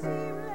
It's impossible.